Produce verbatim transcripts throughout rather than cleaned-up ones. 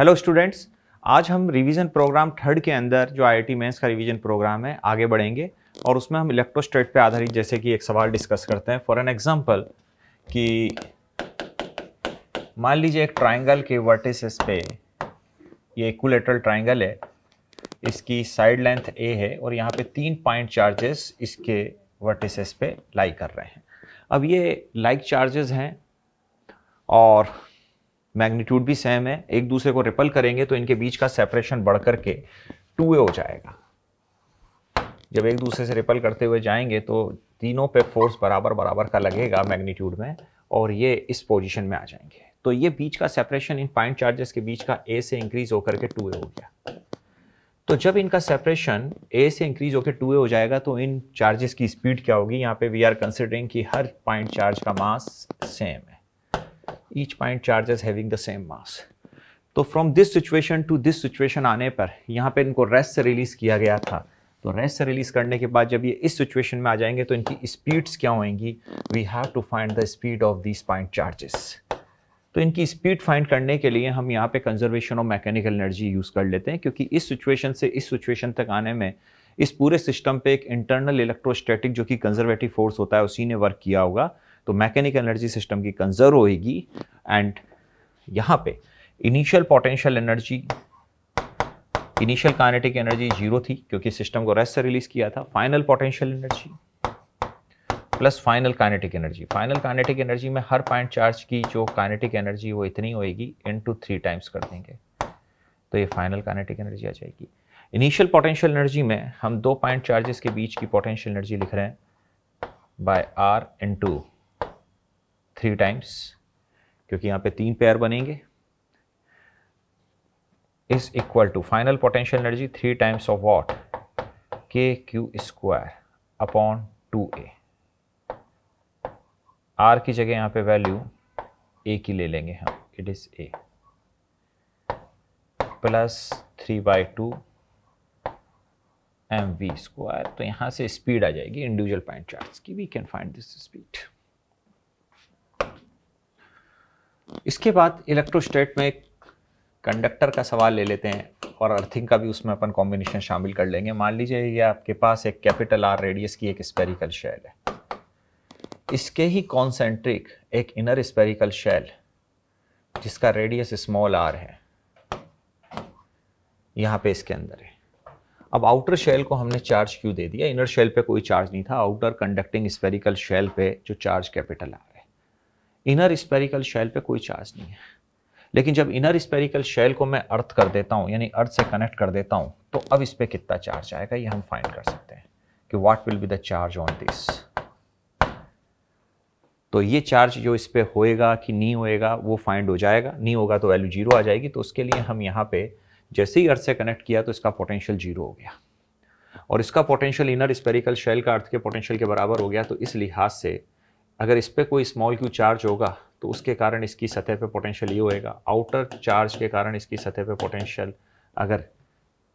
Hello students, आज हम revision programme third के अंदर जो आईआईटी मेंस का रिवीजन प्रोग्राम है आगे बढ़ेंगे और उसमें हम इलेक्ट्रोस्टेट पे आधारित जैसे कि एक सवाल डिस्कस करते हैं। फॉर एन एग्जांपल कि मान लीजिए एक ट्रायंगल के वर्टिसेस पे, ये इक्विलेटरल ट्रायंगल है, इसकी साइड लेंथ ए है और यहाँ पे तीन पॉइंट चार्जेस इसके वर्टिसेस पे लाई कर रहे हैं। अब ये लाइक चार्जेस हैं और मैग्नीट्यूड भी सेम है, एक दूसरे को रिपल करेंगे तो इनके बीच का सेपरेशन बढ़ करके टू ए हो जाएगा। जब एक दूसरे से रिपल करते हुए जाएंगे तो तीनों पे फोर्स बराबर बराबर का लगेगा मैग्नीट्यूड में और ये इस पोजीशन में आ जाएंगे। तो ये बीच का सेपरेशन इन पॉइंट चार्जेस के बीच का ए से इंक्रीज होकर के टू ए हो गया। तो जब इनका सेपरेशन ए से इंक्रीज होकर टू ए हो जाएगा तो इन चार्जेस की स्पीड क्या होगी? यहाँ पे वी आर कंसिडरिंग कि हर पॉइंट चार्ज का मास सेम है, each point charges having the same mass. तो from this situation to this situation आने पर यहाँ पे इनको रेस्ट से रिलीज किया गया था। तो रेस्ट से रिलीज करने के बाद जब ये इस सिचुएशन में आ जाएंगे तो इनकी स्पीड्स क्या होंगी? We have to find the speed of this point charges. तो इनकी स्पीड फाइंड करने के लिए हम यहाँ पे conservation of mechanical energy use कर लेते हैं, क्योंकि इस सिचुएशन से इस सिचुएशन तक आने में इस पूरे सिस्टम पे एक इंटरनल इलेक्ट्रोस्टैटिक जो कि कंजर्वेटिव फोर्स होता है उसी ने वर्क किया होगा। तो मैकेनिकल एनर्जी सिस्टम की कंजर्व होगी एंड यहाँ पे initial potential energy, initial kinetic energy zero थी क्योंकि सिस्टम को रेस्ट से रिलीज किया था। Final potential energy plus final kinetic energy, final kinetic energy में हर पॉइंट चार्ज की जो काइनेटिक एनर्जी वो इतनी होगी, इनटू थ्री टाइम्स कर देंगे तो ये फाइनल काइनेटिक एनर्जी आ जाएगी। इनिशियल पोटेंशियल एनर्जी में हम दो पॉइंट चार्जेस के बीच की पोटेंशियल एनर्जी लिख रहे हैं by R into three times, क्योंकि यहाँ पे तीन पेयर बनेंगे, is equal to final potential energy three times of what के Q square upon two A. R की जगह यहाँ पे वैल्यू ए की ले लेंगे हम, it is A plus three by two M V square. तो यहाँ से स्पीड आ जाएगी इंडिविजुअल पॉइंट चार्ज की। We can find this speed. इसके बाद इलेक्ट्रोस्टेट में एक कंडक्टर का सवाल ले लेते हैं और अर्थिंग का भी उसमें अपन कॉम्बिनेशन शामिल कर लेंगे। मान लीजिए ये आपके पास एक कैपिटल आर रेडियस की एक स्फेरिकल शेल है, इसके ही कॉन्सेंट्रिक एक इनर स्फेरिकल शेल जिसका रेडियस स्मॉल आर है यहाँ पे इसके अंदर है। अब आउटर शेल को हमने चार्ज क्यों दे दिया? इनर शेल पे कोई चार्ज नहीं था, आउटर कंडक्टिंग स्फेरिकल शेल पे जो charge capital R, inner spherical shell पे कोई चार्ज नहीं है। लेकिन जब इनर स्फेरिकल शेल को मैं अर्थ कर देता हूँ, यानी अर्थ से कनेक्ट कर देता हूँ, तो अब इस पर कितना चार्ज आएगा ये हम फाइंड कर सकते हैं कि what will be the charge on this. तो ये चार्ज जो इस पर होएगा कि नहीं होएगा वो फाइंड हो जाएगा, नहीं होगा तो वैल्यू जीरो आ जाएगी। तो उसके लिए हम यहाँ पे जैसे ही अर्थ से कनेक्ट किया तो इसका पोटेंशियल जीरो हो गया और इसका पोटेंशियल इनर स्फेरिकल शेल का अर्थ के पोटेंशियल के बराबर हो गया। तो इस लिहाज से अगर इस पर कोई स्मॉल क्यू चार्ज होगा तो उसके कारण इसकी सतह पे पोटेंशियल ये होएगा, आउटर चार्ज के कारण इसकी सतह पे पोटेंशियल अगर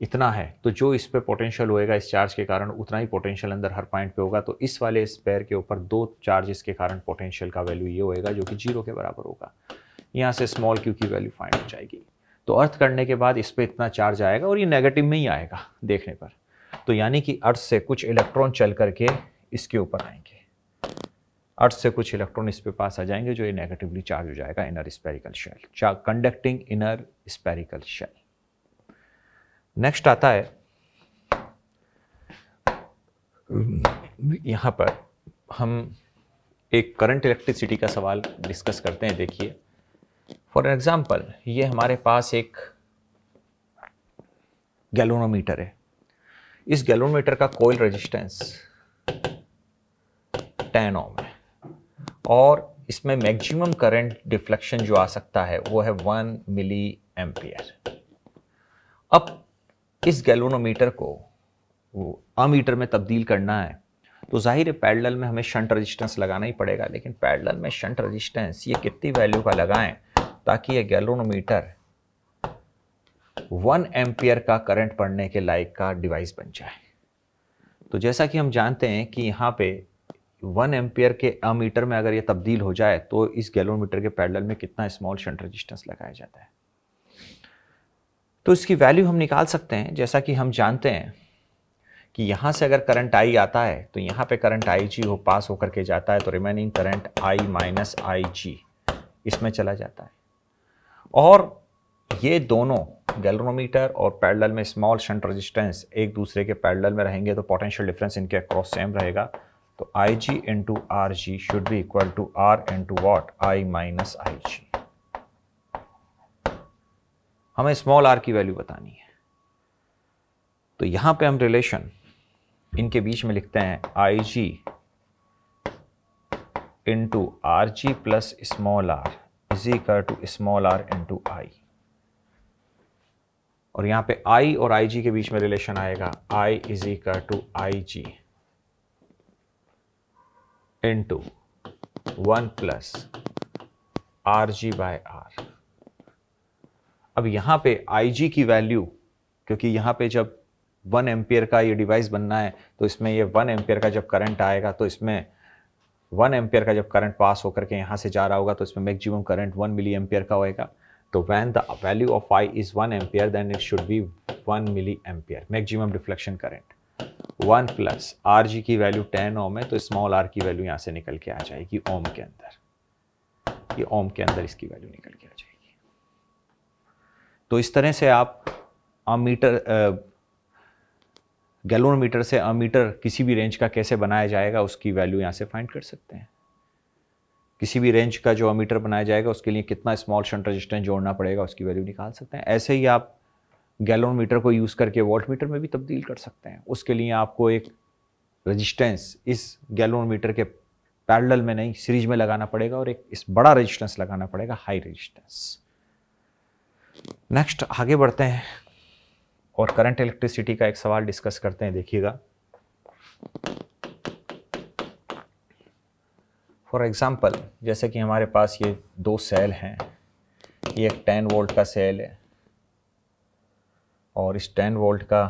इतना है तो जो इस पे पोटेंशियल होएगा इस चार्ज के कारण उतना ही पोटेंशियल अंदर हर पॉइंट पे होगा। तो इस वाले स्पेयर के ऊपर दो चार्जेस के कारण पोटेंशियल का वैल्यू ये होएगा जो कि जीरो के बराबर होगा। यहाँ से स्मॉल क्यू की वैल्यू फाइंड हो जाएगी। तो अर्थ करने के बाद इस पर इतना चार्ज आएगा और ये नेगेटिव में ही आएगा देखने पर। तो यानी कि अर्थ से कुछ इलेक्ट्रॉन चल करके इसके ऊपर आएंगे, अर्थ से कुछ इलेक्ट्रॉन इस पे पास आ जाएंगे जो ये नेगेटिवली चार्ज हो जाएगा inner spherical shell, conducting inner spherical shell. Next आता है यहाँ पर हम एक करंट इलेक्ट्रिसिटी का सवाल डिस्कस करते हैं। देखिए फॉर एग्जांपल ये हमारे पास एक गैल्वेनोमीटर है, इस गैल्वेनोमीटर का कॉइल रेजिस्टेंस टेन ओम है और इसमें मैक्सिमम करंट डिफ्लेक्शन जो आ सकता है वो है वन मिली एम्पियर। अब इस गैल्वेनोमीटर को अमीटर में तब्दील करना है तो जाहिर है पैरेलल में हमें शंट रेजिस्टेंस लगाना ही पड़ेगा। लेकिन पैरेलल में शंट रेजिस्टेंस ये कितनी वैल्यू का लगाएं ताकि ये गैल्वेनोमीटर वन एम्पियर का करंट पढ़ने के लायक का डिवाइस बन जाए? तो जैसा कि हम जानते हैं कि यहाँ पे वन एम्पियर के अमीटर में अगर ये तब्दील हो जाए तो इस गैल्वेनोमीटर के पैरेलल में कितना स्मॉल शंट रेजिस्टेंस लगाया जाता है। तो इसकी वैल्यू हम निकाल सकते हैं। जैसा कि हम जानते हैं कि यहाँ से अगर करंट आई आता है तो यहाँ पे करंट आई जी हो पास होकर के जाता है तो remaining current I minus I G इसमें चला जाता है। और ये दोनों गैल्वेनोमीटर और पैरेलल में स्मॉल शंट रेजिस्टेंस एक दूसरे के पैरेलल में रहेंगे तो पोटेंशियल डिफरेंस इनके अक्रॉस सेम रहेगा। तो I G into R G should be equal to R into what I minus I G. हमें स्मॉल आर की वैल्यू बतानी है तो यहाँ पे हम रिलेशन इनके बीच में लिखते हैं I G into R G plus small R is equal to small R into I. और यहाँ पे I और I G के बीच में रिलेशन आएगा I is equal to I G into one plus R G by R. अब यहाँ पे I G की वैल्यू क्योंकि यहाँ पे जब वन एम्पियर का ये डिवाइस बनना है तो इसमें ये वन एम्पियर का जब करंट आएगा तो इसमें वन एम्पियर का जब करंट पास होकर के यहाँ से जा रहा होगा तो इसमें maximum current one milliampere का होएगा। तो when the value of I is one ampere then it should be one milliampere maximum deflection current। One plus R G की वैल्यू टेन ओम है तो स्मॉल r की value यहाँ से निकल के आ जाएगी ओम के अंदर, ये ओम के अंदर इसकी वैल्यू निकल के आ जाएगी। तो इस तरह से आप अमीटर गैल्वेनोमीटर से अमीटर किसी भी रेंज का कैसे बनाया जाएगा उसकी वैल्यू यहाँ से फाइंड कर सकते हैं। किसी भी रेंज का जो अमीटर बनाया जाएगा उसके लिए कितना स्मॉल शंट रेजिस्टेंस जोड़ना पड़ेगा उसकी वैल्यू निकाल सकते हैं। ऐसे ही आप गैल्वेनोमीटर को यूज़ करके वोल्टमीटर में भी तब्दील कर सकते हैं। उसके लिए आपको एक रेजिस्टेंस इस गैल्वेनोमीटर के पैरेलल में नहीं सीरीज में लगाना पड़ेगा और एक इस बड़ा रेजिस्टेंस लगाना पड़ेगा, हाई रेजिस्टेंस। नेक्स्ट आगे बढ़ते हैं और करंट इलेक्ट्रिसिटी का एक सवाल डिस्कस करते हैं। देखिएगा फॉर एग्ज़ाम्पल जैसे कि हमारे पास ये दो सेल हैं, ये एक टेन वोल्ट का सेल है और इस टेन वोल्ट का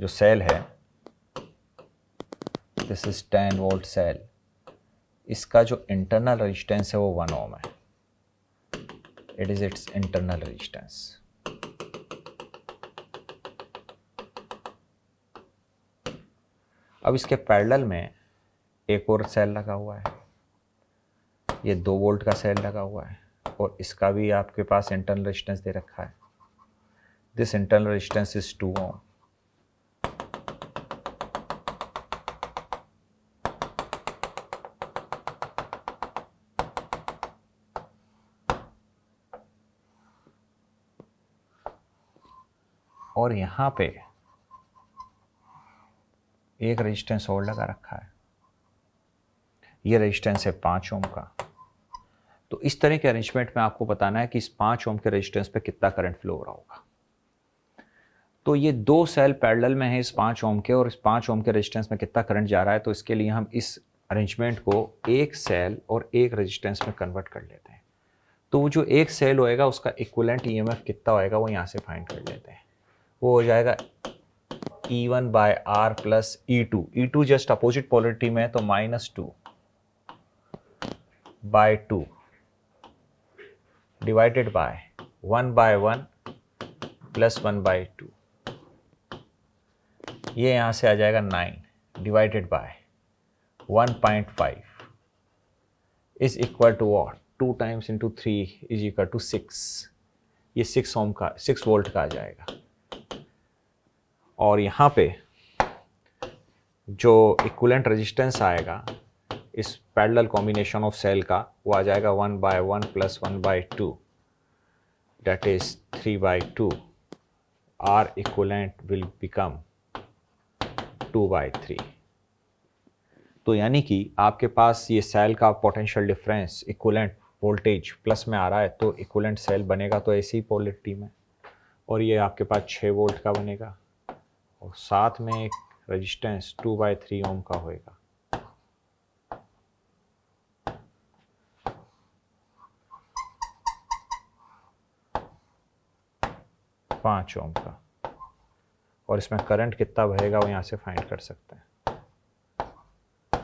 जो सेल है this is ten volt cell, इसका जो इंटरनल रेजिस्टेंस है वो वन ओम है, it is it's internal resistance. अब इसके पैरेलल में एक और सेल लगा हुआ है, ये दो वोल्ट का सेल लगा हुआ है और इसका भी आपके पास इंटरनल रेजिस्टेंस दे रखा है, this internal resistance is two ohm. और यहां पे एक रेजिस्टेंस और लगा रखा है, ये रेजिस्टेंस है पाँच ओम का। तो इस तरह के अरेंजमेंट में आपको बताना है कि इस पाँच ओम के रेजिस्टेंस पे कितना करंट फ्लो हो रहा होगा। तो ये दो सेल पैरेलल में है इस पाँच ओम के और इस पाँच ओम के रेजिस्टेंस में कितना करंट जा रहा है तो इसके लिए हम इस अरेंजमेंट को एक सेल और एक रेजिस्टेंस में कन्वर्ट कर लेते हैं। तो वो जो एक सेल होएगा उसका इक्विवेलेंट ईएमएफ कितना होएगा वो यहाँ से फाइंड कर लेते हैं। वो हो जाएगा E one by R plus E two, E two just opposite polarity में है तो minus two by two divided by one by one plus one by two, ये यहाँ से आ जाएगा nine divided by one point five is equal to what, two times into three is equal to six, ये six ohm का six volt का आ जाएगा। और यहाँ पे जो इक्विवेलेंट रेजिस्टेंस आएगा इस पैरेलल कॉम्बिनेशन ऑफ सेल का वो आ जाएगा one by one plus one by two that is three by two, R equivalent will become two by three. तो यानी कि आपके पास ये सेल का potential difference equivalent voltage plus में आ रहा है तो इक्विवेलेंट सेल बनेगा तो ऐसी ही पोलैरिटी में, और ये आपके पास छः वोल्ट का बनेगा और साथ में एक resistance two by three ohm का होएगा। पाँच ओम का और इसमें करंट कितना बहेगा वो यहाँ से फाइंड कर सकते हैं।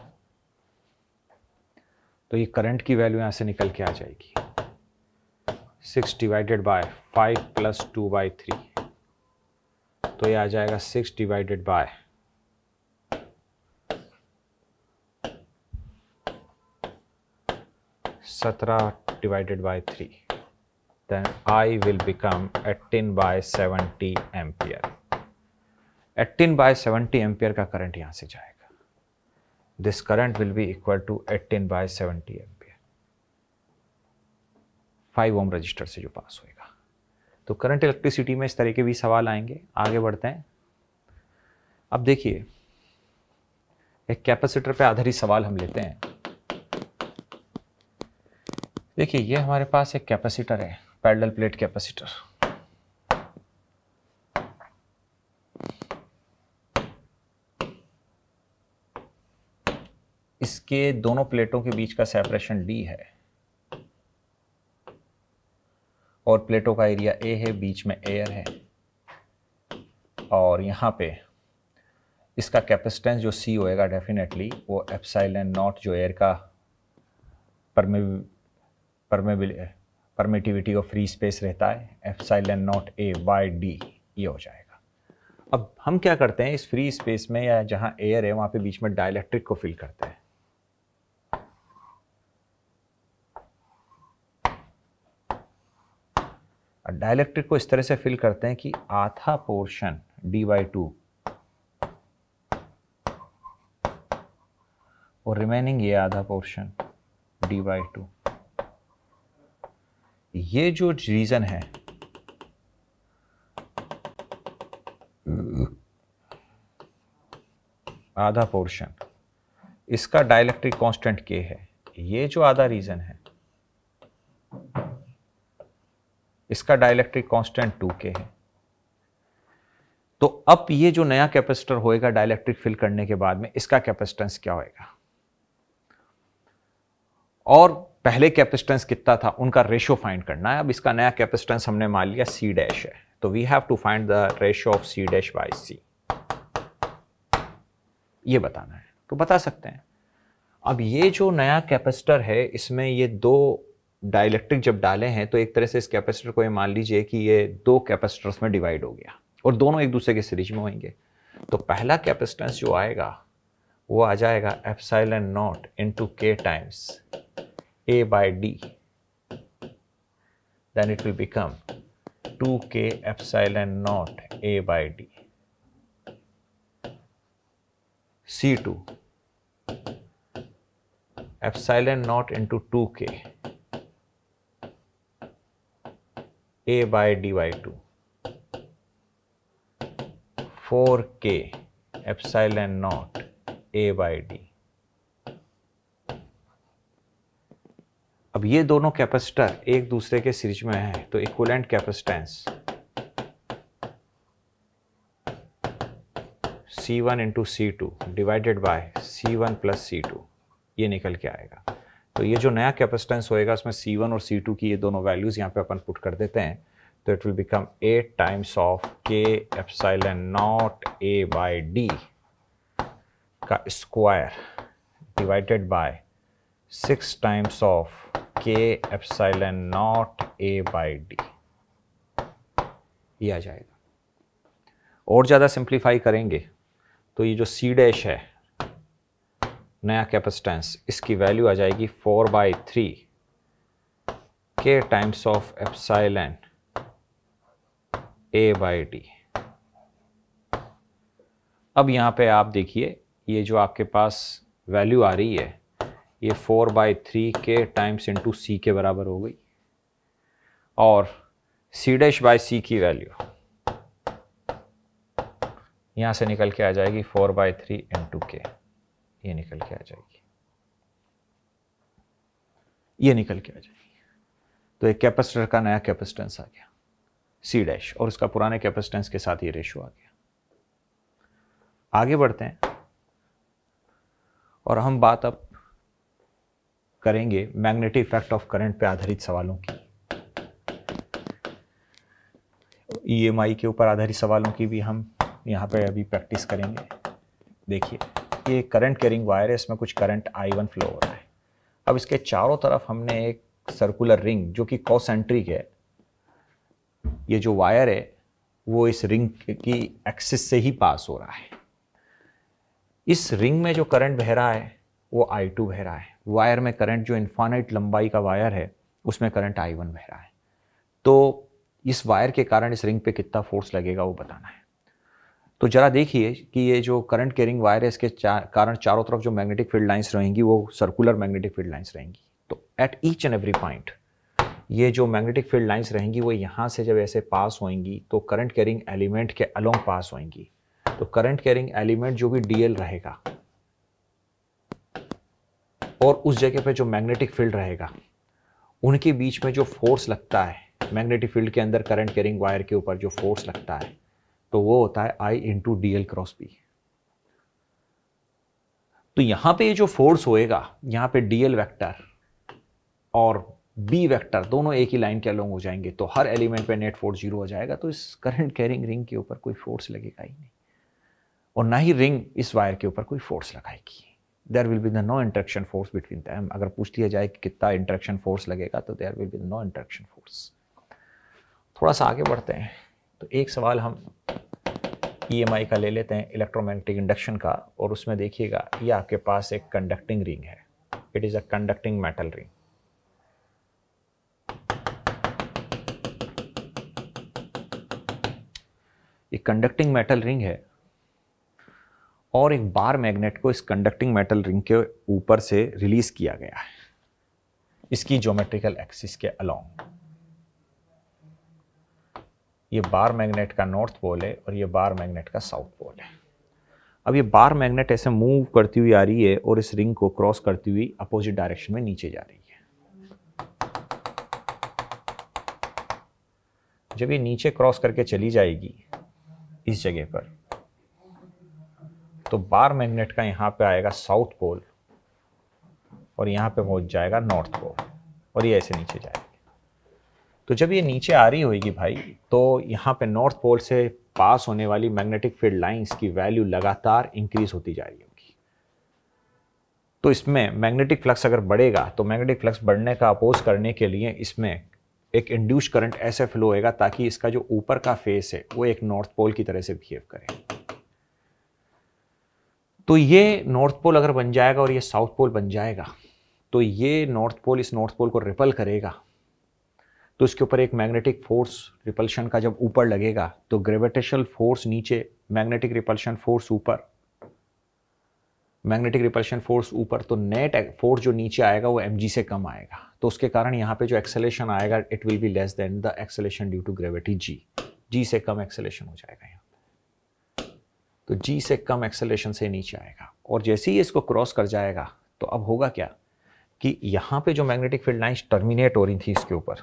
तो ये करंट की वैल्यू यहाँ से निकल के आ जाएगी six divided by five plus two by three, तो ये आ जाएगा सिक्स डिवाइडेड बाय सत्रह divided by three, then I will become eighteen by seventy ampere. eighteen by seventy ampere का करंट यहाँ से जाएगा. This current will be equal to eighteen by seventy ampere, five ohm register से जो पास होएगा. तो current electricity में इस तरह के भी सवाल आएंगे. आगे बढ़ते हैं. अब देखिए एक कैपेसिटर पे आधारित सवाल हम लेते हैं. देखिए ये हमारे पास एक कैपेसिटर है, पैरेलल प्लेट कैपेसिटर. इसके दोनों प्लेटों के बीच का सेपरेशन डी है और प्लेटों का एरिया ए है, बीच में एयर है, और यहाँ पे इसका कैपेसिटेंस जो सी होएगा डेफिनेटली वो एप्सिलॉन नॉट जो एयर का परमिव परमेबिलिटी परमिटिविटी और फ्री स्पेस रहता है, epsilon naught A by D, ये हो जाएगा. अब हम क्या करते हैं, इस फ्री स्पेस में या जहाँ एयर है वहाँ पे बीच में डायलैक्ट्रिक को फिल करते हैं. डायलैक्ट्रिक को इस तरह से फिल करते हैं कि आधा पोर्शन डी बाई टू और रिमेनिंग ये आधा पोर्शन डी बाई टू. ये जो रीजन है आधा पोर्शन, इसका डायलैक्ट्रिक कांस्टेंट के है. ये जो आधा रीजन है इसका डायलैक्ट्रिक कांस्टेंट टू के है. तो अब ये जो नया कैपेसिटर होएगा डायलैक्ट्रिक फिल करने के बाद में, इसका कैपेसिटेंस क्या होएगा और पहले कैपेसिटेंस कितना था, उनका रेशियो फाइंड करना है. अब इसका नया कैपेसिटेंस हमने मान लिया सी डैश है, तो we have to find the ratio of C dash by C, ये बताना है. तो बता सकते हैं. अब ये जो नया कैपेसिटर है इसमें ये दो डाइलेक्ट्रिक जब डाले हैं तो एक तरह से इस कैपेसिटर को ये मान लीजिए कि ये दो कैपेसिटर्स में डिवाइड हो गया और दोनों एक दूसरे के सीरीज में होंगे. तो पहला कैपेसिटेंस जो आएगा वो आ जाएगा epsilon naught into K times A by D, then it will become two K epsilon naught A by D. C two epsilon naught into two K A by D by two, four K epsilon naught A by D. अब ये दोनों capacitor एक दूसरे के series में है, तो equivalent capacitance C one into C two divided by C one plus C two, ये निकल के आएगा. तो ये जो नया कैपेसिटेंस होएगा उसमें C वन और C टू की ये दोनों वैल्यूज यहाँ पे अपन पुट कर देते हैं, तो it will become eight times of K epsilon naught A by D का square divided by six times of K epsilon naught A by D, ये आ जाएगा. और ज़्यादा सिंप्लीफाई करेंगे तो ये जो C डैश है नया कैपेसिटेंस, इसकी वैल्यू आ जाएगी four by three K times of epsilon A by D. अब यहाँ पे आप देखिए ये जो आपके पास वैल्यू आ रही है ये four by three K times into C के बराबर हो गई, और सी डैश बाई सी की वैल्यू यहाँ से निकल के आ जाएगी फोर बाई थ्री इंटू के, ये निकल के आ जाएगी, ये निकल के आ जाएगी. तो एक कैपेसिटर का नया कैपेसिटेंस आ गया सी डैश और उसका पुराने कैपेसिटेंस के साथ ये रेशियो आ गया. आगे बढ़ते हैं और हम बात अब करेंगे मैग्नेटिक इफेक्ट ऑफ करंट पे आधारित सवालों की, ईएमआई के ऊपर आधारित सवालों की भी हम यहाँ पे अभी प्रैक्टिस करेंगे. देखिए ये करंट कैरिंग वायर है, इसमें कुछ करंट आई वन फ्लो हो रहा है. अब इसके चारों तरफ हमने एक सर्कुलर रिंग जो कि कॉसेंट्रिक है ये जो वायर है वो इस रिंग की एक्सिस से ही पास हो रहा है। इस रिंग में जो करंट बह रहा है वो आई टू बह रहा है। वायर में करंट, जो इन्फानाइट लंबाई का वायर है, उसमें करंट आई वन बह रहा है। तो इस वायर के कारण इस रिंग पे कितना फोर्स लगेगा वो बताना है। तो जरा देखिए कि ये जो करंट कैरिंग वायर है इसके चार, कारण चारों तरफ जो मैग्नेटिक फील्ड लाइंस रहेंगी वो सर्कुलर मैग्नेटिक फील्ड लाइंस रहेंगी। तो at each and every point ये जो मैग्नेटिक फील्ड लाइंस रहेंगी वो यहाँ से जब ऐसे पास होएंगी तो करंट कैरिंग एलिमेंट के अलोंग पास होएंगी। तो करंट कैरिंग एलिमेंट जो भी डीएल रहेगा और उस जगह पे जो मैग्नेटिक फील्ड रहेगा, उनके बीच में जो फोर्स लगता है मैग्नेटिक फील्ड के अंदर करंट कैरिंग वायर के ऊपर जो फोर्स लगता है, तो वो होता है I into D L cross B. तो यहाँ पे ये जो फोर्स होएगा, यहाँ पे डी एल वैक्टर और बी वेक्टर दोनों एक ही लाइन के अलोंग हो जाएंगे, तो हर एलिमेंट पे नेट फोर्स जीरो हो जाएगा। तो इस करंट कैरिंग रिंग के ऊपर कोई फोर्स लगेगा ही नहीं, और ना ही रिंग इस वायर के ऊपर कोई फोर्स लगाएगी। There will be the no interaction force between them. अगर पूछ लिया जाए कि कितना इंटरेक्शन फोर्स लगेगा तो there will be no interaction force. थोड़ा सा आगे बढ़ते हैं तो एक सवाल हम ई एम आई का ले लेते हैं, इलेक्ट्रोमैग्नेटिक इंडक्शन का, और उसमें देखिएगा ये आपके पास एक कंडक्टिंग रिंग है। It is a conducting metal ring. एक कंडक्टिंग मेटल रिंग है और एक बार मैग्नेट को इस कंडक्टिंग मेटल रिंग के ऊपर से रिलीज किया गया है इसकी ज्योमेट्रिकल एक्सिस के अलोंग। ये बार मैग्नेट का नॉर्थ पोल है और ये बार मैग्नेट का साउथ पोल है। अब ये बार मैग्नेट ऐसे मूव करती हुई आ रही है और इस रिंग को क्रॉस करती हुई अपोजिट डायरेक्शन में नीचे जा रही है। जब ये नीचे क्रॉस करके चली जाएगी इस जगह पर, तो बार मैग्नेट का यहाँ पे आएगा साउथ पोल और यहाँ पे पहुंच जाएगा नॉर्थ पोल और ये ऐसे नीचे जाएगा। तो जब ये नीचे आ रही होगी भाई, तो यहाँ पे नॉर्थ पोल से पास होने वाली मैग्नेटिक फील्ड लाइंस की वैल्यू लगातार इंक्रीज होती जा रही होगी। तो इसमें मैग्नेटिक फ्लक्स अगर बढ़ेगा तो मैग्नेटिक फ्लक्स बढ़ने का अपोज करने के लिए इसमें एक इंड्यूस करंट ऐसे फ्लो होएगा ताकि इसका जो ऊपर का फेस है वो एक नॉर्थ पोल की तरह से बिहेव करे। तो ये नॉर्थ पोल अगर बन जाएगा और ये साउथ पोल बन जाएगा, तो ये नॉर्थ पोल इस नॉर्थ पोल को रिपल करेगा। तो इसके ऊपर एक मैग्नेटिक फोर्स रिपल्शन का जब ऊपर लगेगा तो ग्रेविटेशनल फोर्स नीचे, मैग्नेटिक रिपल्शन फोर्स ऊपर, मैग्नेटिक रिपल्शन फोर्स ऊपर। तो नेट फोर्स जो नीचे आएगा वो mg से कम आएगा, तो उसके कारण यहाँ पे जो एक्सेलेरेशन आएगा it will be less than the acceleration due to gravity g। g से कम एक्सेलेरेशन हो जाएगा यहाँ पे। तो g से कम एक्सेलेरेशन से नीचे आएगा और जैसे ही इसको क्रॉस कर जाएगा तो अब होगा क्या कि यहाँ पे जो मैग्नेटिक फील्ड लाइंस टर्मिनेट हो रही थी इसके ऊपर,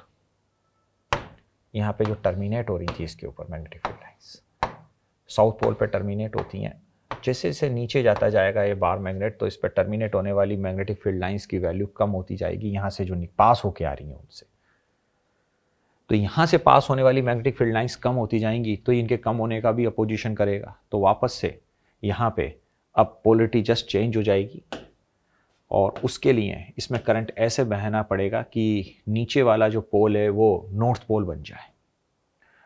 यहाँ पे जो टर्मिनेट हो रही थी इसके ऊपर magnetic field lines south pole पे टर्मिनेट होती हैं। जैसे जैसे नीचे जाता जाएगा ये बार मैग्नेट, तो इस पर टर्मिनेट होने वाली मैग्नेटिक फील्ड लाइंस की वैल्यू कम होती जाएगी यहाँ से जो पास होके आ रही हैं उनसे। तो यहाँ से पास होने वाली मैग्नेटिक फील्ड लाइंस कम होती जाएंगी, तो इनके कम होने का भी अपोजिशन करेगा। तो वापस से यहाँ पे अब पोलरिटी जस्ट चेंज हो जाएगी और उसके लिए इसमें करंट ऐसे बहना पड़ेगा कि नीचे वाला जो पोल है वो नॉर्थ पोल बन जाए।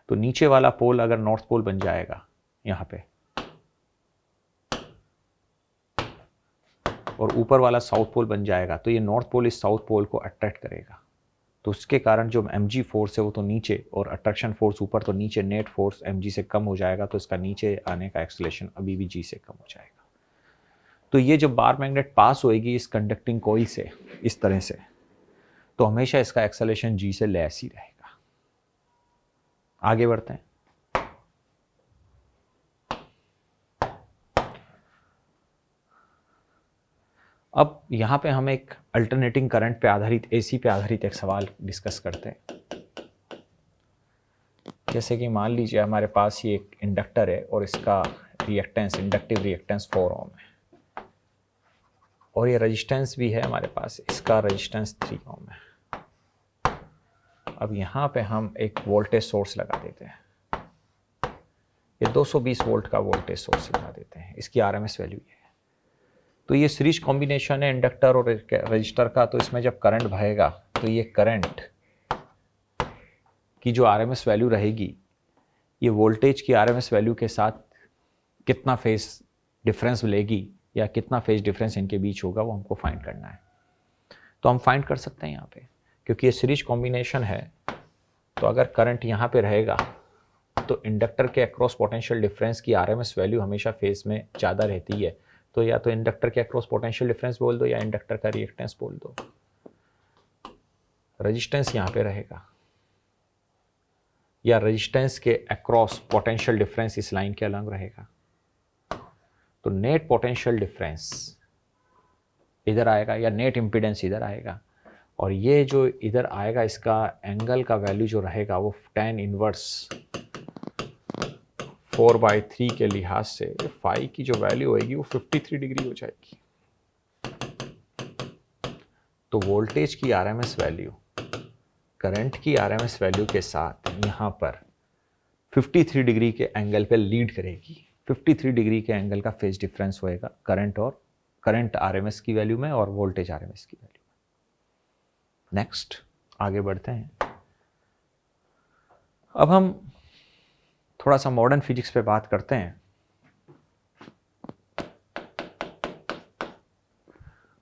तो नीचे वाला पोल अगर नॉर्थ पोल बन जाएगा यहाँ पे और ऊपर वाला साउथ पोल बन जाएगा, तो ये नॉर्थ पोल इस साउथ पोल को अट्रैक्ट करेगा। तो उसके कारण जो mg फोर्स है वो तो नीचे और अट्रैक्शन फोर्स ऊपर, तो नीचे नेट फोर्स mg से कम हो जाएगा, तो इसका नीचे आने का एक्सेलेरेशन अभी भी g से कम हो जाएगा। तो ये जब बार मैग्नेट पास होएगी इस कंडक्टिंग कॉइल से इस तरह से, तो हमेशा इसका एक्सेलेरेशन g से लेस ही रहेगा। आगे बढ़ते हैं। अब यहाँ पे हम एक अल्टरनेटिंग करंट पे आधारित, एसी पे आधारित एक सवाल डिस्कस करते हैं। जैसे कि मान लीजिए हमारे पास ये एक इंडक्टर है और इसका reactance, inductive reactance four ohm है, और ये रेजिस्टेंस भी है हमारे पास, इसका रेजिस्टेंस थ्री ओम है। अब यहाँ पे हम एक वोल्टेज सोर्स लगा देते हैं, ये दो सौ बीस वोल्ट का वोल्टेज सोर्स लगा देते हैं, इसकी आर एम एस वैल्यू है। तो ये सीरीज कॉम्बिनेशन है इंडक्टर और रजिस्टर का, तो इसमें जब करंट बहेगा तो ये करंट की जो आर एम एस वैल्यू रहेगी ये वोल्टेज की आर एम एस वैल्यू के साथ कितना फेज डिफरेंस लेगी या कितना फेज डिफरेंस इनके बीच होगा वो हमको फाइंड करना है। तो हम फाइंड कर सकते हैं यहाँ पे, क्योंकि ये सीरीज कॉम्बिनेशन है। तो अगर करंट यहाँ पे रहेगा तो इंडक्टर के अक्रॉस पोटेंशियल डिफरेंस की आरएमएस वैल्यू हमेशा फेज में ज़्यादा रहती है। तो या तो इंडक्टर के अक्रॉस पोटेंशियल डिफरेंस बोल दो या इंडक्टर का रिएक्टेंस बोल दो। रेजिस्टेंस यहाँ पे रहेगा या रेजिस्टेंस के अक्रॉस पोटेंशियल डिफरेंस इस लाइन के अलग रहेगा। तो नेट पोटेंशियल डिफरेंस इधर आएगा या नेट इम्पीडेंस इधर आएगा, और ये जो इधर आएगा इसका एंगल का वैल्यू जो रहेगा वो tan inverse four by three के लिहाज से फाई की जो वैल्यू होगी वो तिरेपन डिग्री हो जाएगी। तो वोल्टेज की आरएमएस वैल्यू करंट की आरएमएस वैल्यू के साथ यहाँ पर तिरेपन डिग्री के एंगल पे लीड करेगी। तिरेपन डिग्री के एंगल का फेज डिफरेंस होएगा करंट और करंट आरएमएस की वैल्यू में और वोल्टेज आरएमएस की वैल्यू में। नेक्स्ट आगे बढ़ते हैं। अब हम थोड़ा सा मॉडर्न फिजिक्स पे बात करते हैं।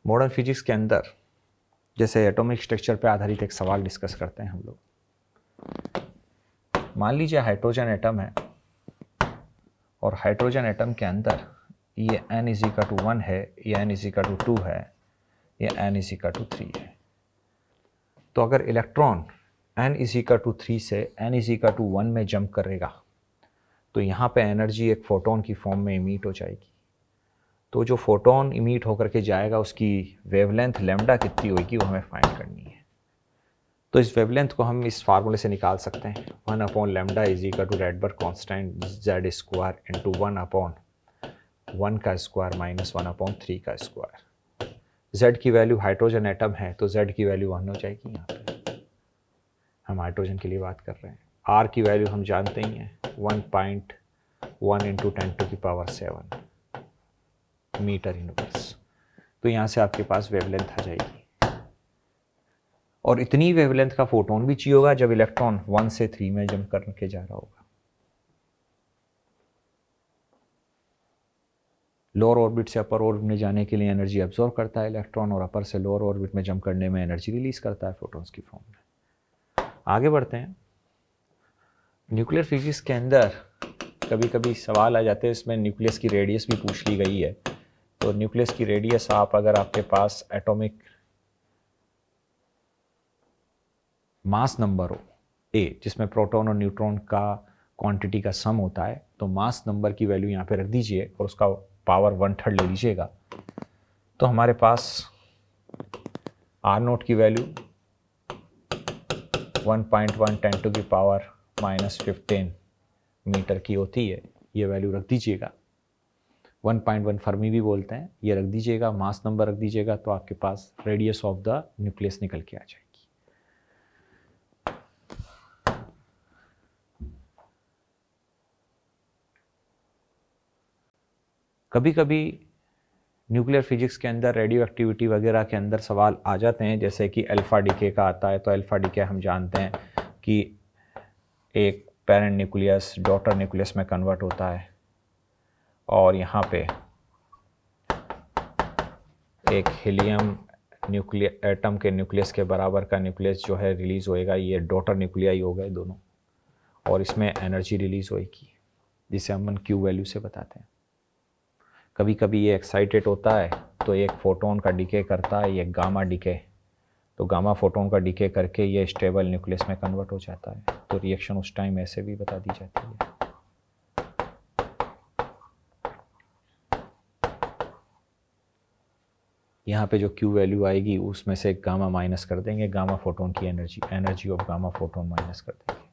मॉडर्न फिजिक्स के अंदर जैसे एटॉमिक स्ट्रक्चर पे आधारित एक सवाल डिस्कस करते हैं हम लोग। मान लीजिए हाइड्रोजन एटम है और हाइड्रोजन एटम के अंदर ये n is equal to one है, ये n is equal to two है, ये n is equal to three है। तो अगर electron n is equal to three से n is equal to one में जंप करेगा तो यहाँ पे एनर्जी एक फोटोन की फॉर्म में इमीट हो जाएगी। तो जो फोटोन इमीट होकर के जाएगा उसकी वेवलेंथ लैम्डा कितनी होगी वो हमें फाइंड करनी है। तो इस वेवलेंथ को हम इस फार्मूले से निकाल सकते हैं, one upon lambda is equal to Rydberg constant Z square into one upon one का square minus one upon three का स्क्वायर। जेड की वैल्यू हाइड्रोजन एटम है तो जेड की वैल्यू वन हो जाएगी। यहाँ पे हम हाइड्रोजन के लिए बात कर रहे हैं। आर की वैल्यू हम जानते ही हैं one point one into ten to की पावर सेवन मीटर इनवर्स। तो यहाँ से आपके पास वेवलेंथ आ जाएगी और इतनी वेवलेंथ का फोटोन भी चाहिए होगा जब इलेक्ट्रॉन वन से थ्री में जंप करके जा रहा होगा। लोअर ऑर्बिट से अपर ऑर्बिट में जाने के लिए एनर्जी एब्जॉर्ब करता है इलेक्ट्रॉन और अपर से लोअर ऑर्बिट में जंप करने में एनर्जी रिलीज करता है फोटॉन्स की फॉर्म में। आगे बढ़ते हैं। न्यूक्लियर फिजिक्स के अंदर कभी कभी सवाल आ जाते हैं, इसमें न्यूक्लियस की रेडियस भी पूछ ली गई है। तो न्यूक्लियस की रेडियस आप अगर आपके पास एटॉमिक मास नंबर हो ए जिसमें प्रोटॉन और न्यूट्रॉन का क्वांटिटी का सम होता है तो मास नंबर की वैल्यू यहाँ पे रख दीजिए और उसका पावर वन थर्ड ले लीजिएगा। तो हमारे पास आर नोट की value one point one ten to की पावर माइनस फिफ्टीन मीटर की होती है। ये वैल्यू रख दीजिएगा, वन पॉइंट वन फर्मी भी बोलते हैं, ये रख दीजिएगा, मास नंबर रख दीजिएगा तो आपके पास रेडियस ऑफ द न्यूक्लियस निकल के आ जाएगी। कभी कभी न्यूक्लियर फिजिक्स के अंदर रेडियो एक्टिविटी वगैरह के अंदर सवाल आ जाते हैं, जैसे कि अल्फा डीके का आता है। तो अल्फा डीके हम जानते हैं कि एक पेरेंट न्यूक्लियस डॉटर न्यूक्लियस में कन्वर्ट होता है और यहाँ पे एक हीलियम न्यूक्लियस एटम के न्यूक्लियस के बराबर का न्यूक्लियस जो है रिलीज़ होएगा। ये डॉटर न्यूक्लियाई हो गए दोनों और इसमें एनर्जी रिलीज़ होएगी जिसे हम क्यू वैल्यू से बताते हैं। कभी कभी ये एक्साइटेड होता है तो एक फोटोन का डिके करता है, ये गामा डिके, तो गामा फोटोन का डिके करके ये स्टेबल न्यूक्लियस में कन्वर्ट हो जाता है। तो रिएक्शन उस टाइम ऐसे भी बता दी जाती है। यहाँ पे जो Q वैल्यू आएगी उसमें से गामा माइनस कर देंगे, गामा फोटोन की energy energy of gamma photon minus कर देंगे।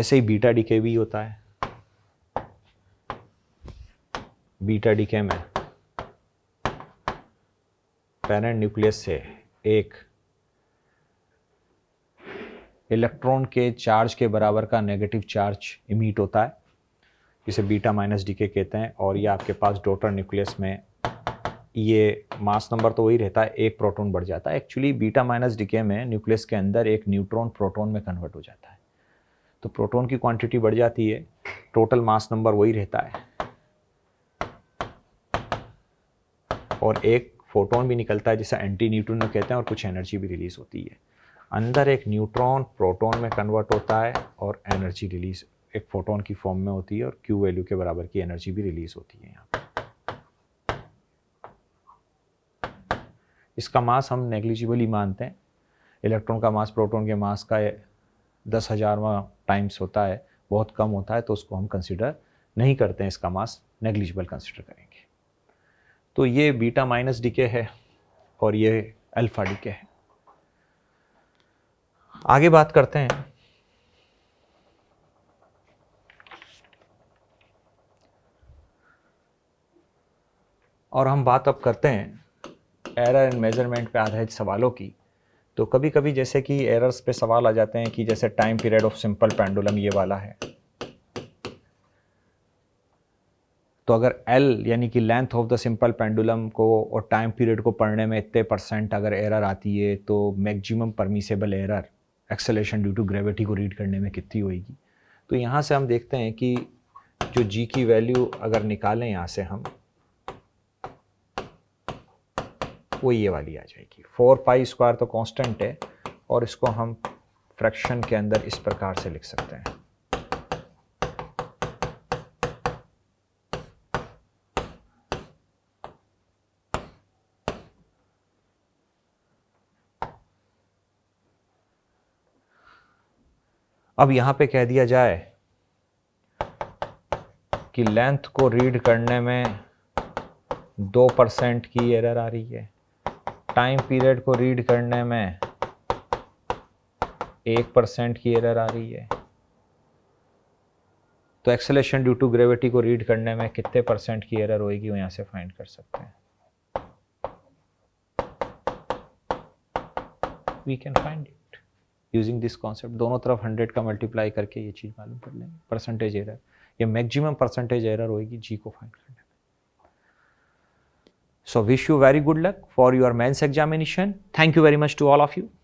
ऐसे ही बीटा डिके भी होता है। बीटा डीके में पैरेंट न्यूक्लियस से एक इलेक्ट्रॉन के चार्ज के बराबर का नेगेटिव चार्ज इमीट होता है जिसे बीटा माइनस डीके कहते हैं और ये आपके पास डॉटर न्यूक्लियस में ये मास नंबर तो वही रहता है, एक प्रोटॉन बढ़ जाता है। एक्चुअली बीटा माइनस डीके में न्यूक्लियस के अंदर एक न्यूट्रॉन प्रोटॉन में कन्वर्ट हो जाता है, तो प्रोटॉन की क्वांटिटी बढ़ जाती है, टोटल मास नंबर वही रहता है और एक फोटोन भी निकलता है जिसे एंटीन्यूट्रिनो कहते हैं और कुछ एनर्जी भी रिलीज होती है। अंदर एक न्यूट्रॉन प्रोटॉन में कन्वर्ट होता है और एनर्जी रिलीज एक फोटोन की फॉर्म में होती है और क्यू वैल्यू के बराबर की एनर्जी भी रिलीज होती है। यहाँ पे इसका मास हम नेग्लिजिबल ही मानते हैं, इलेक्ट्रॉन का मास प्रोटॉन के मास का दस हजारवा टाइम्स होता है, बहुत कम होता है, तो उसको हम कंसिडर नहीं करते हैं, इसका मास नेग्लिजिबल कंसिडर करेंगे। तो ये बीटा माइनस डीके है और ये अल्फा डीके है। आगे बात करते हैं और हम बात अब करते हैं एरर एंड मेजरमेंट पे आधारित सवालों की। तो कभी कभी जैसे कि एरर्स पे सवाल आ जाते हैं कि जैसे time period of simple pendulum ये वाला है, तो अगर L यानी कि length of the simple pendulum को और टाइम पीरियड को पढ़ने में इतने परसेंट अगर एरर आती है तो maximum permissible error acceleration due to gravity को रीड करने में कितनी होगी। तो यहाँ से हम देखते हैं कि जो G की वैल्यू अगर निकालें यहाँ से हम, वो ये वाली आ जाएगी, फोर पाई स्क्वायर तो कांस्टेंट है और इसको हम फ्रैक्शन के अंदर इस प्रकार से लिख सकते हैं, अब यहां पे कह दिया जाए कि लेंथ को रीड करने में दो परसेंट की एरर आ रही है, टाइम पीरियड को रीड करने में एक परसेंट की एरर आ रही है, तो एक्सेलेरेशन ड्यू टू ग्रेविटी को रीड करने में कितने परसेंट की एरर होगी वो यहाँ से फाइंड कर सकते हैं। We can find it using this concept, दोनों तरफ हंड्रेड का मल्टीप्लाई करके ये चीज़ मालूम कर लेंगे परसेंटेज एरर, ये मैक्सिमम परसेंटेज एरर होगी जी को फाइंड करने में। So wish you very good luck for your mains examination. Thank you very much to all of you.